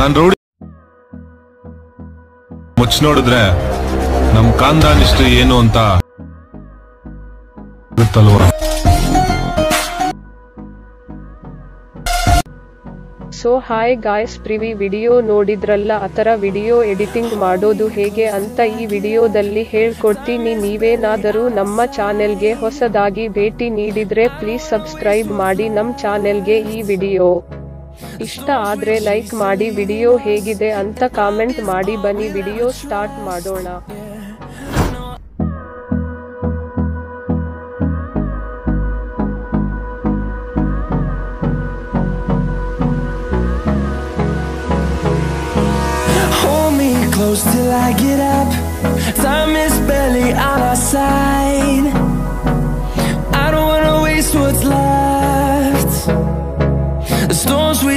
ನಾನು ರೌಡಿ ಮುಚ್ಚ ನೋಡಿದ್ರೆ ನಮ್ ಕಾಂದಾನ್ ಇಷ್ಟ ಏನು ಅಂತ ಗೊತ್ತಲ್ವಾ. So hi guys, previous video ನೋಡಿದ್ರಲ್ಲ, ಆ ಥರ ವಿಡಿಯೋ ಎಡಿಟಿಂಗ್ ಮಾಡೋದು ಹೇಗೆ ಅಂತ ಈ ವಿಡಿಯೋದಲ್ಲಿ ಹೇಳ್ಕೊಡ್ತೀನಿ. ನೀವೇನಾದರೂ ನಮ್ಮ ಚಾನೆಲ್ಗೆ ಹೊಸದಾಗಿ ಭೇಟಿ ನೀಡಿದ್ರೆ ಪ್ಲೀಸ್ ಸಬ್ಸ್ಕ್ರೈಬ್ ಮಾಡಿ ನಮ್ಮ ಚಾನೆಲ್ಗೆ. ಈ ವಿಡಿಯೋ ಇಷ್ಟ ಆದ್ರೆ ಲೈಕ್ ಮಾಡಿ, ವಿಡಿಯೋ ಹೇಗಿದೆ ಅಂತ ಕಾಮೆಂಟ್ ಮಾಡಿ. ಬನ್ನಿ ವಿಡಿಯೋ ಸ್ಟಾರ್ಟ್ ಮಾಡೋಣ. Close till I get up, time is barely on our side. I don't wanna waste what's left. The storms we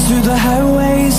Through the highways,